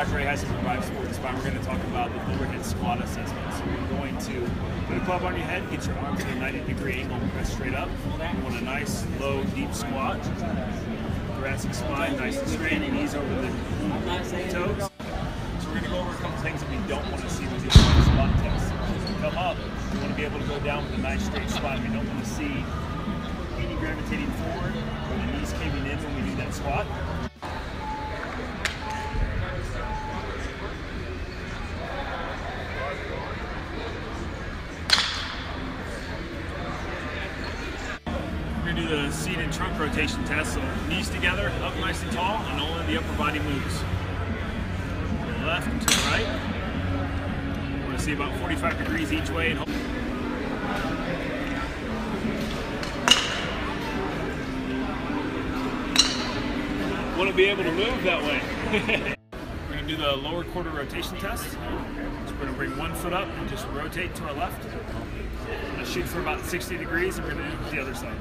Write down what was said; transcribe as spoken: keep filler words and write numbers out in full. Factory has some revive sports spine. We're going to talk about the overhead squat assessment. So you're going to put a club on your head, get your arms at a ninety degree angle, press straight up. You want a nice, low, deep squat. Thoracic spine, nice and straight, knees over the toes. So we're going to go over a couple things that we don't want to see with the squat test. So come up, you want to be able to go down with a nice straight spine. We don't want to see any gravitating forward or the knees caving in when we do that squat. The seat and trunk rotation test, so knees together, up nice and tall, and only the upper body moves. To the left and to the right. We're going to see about forty-five degrees each way. And want to be able to move that way. We're going to do the lower quarter rotation test. So we're going to bring one foot up and just rotate to our left. We're going to shoot for about sixty degrees, and we're going to do it to the other side.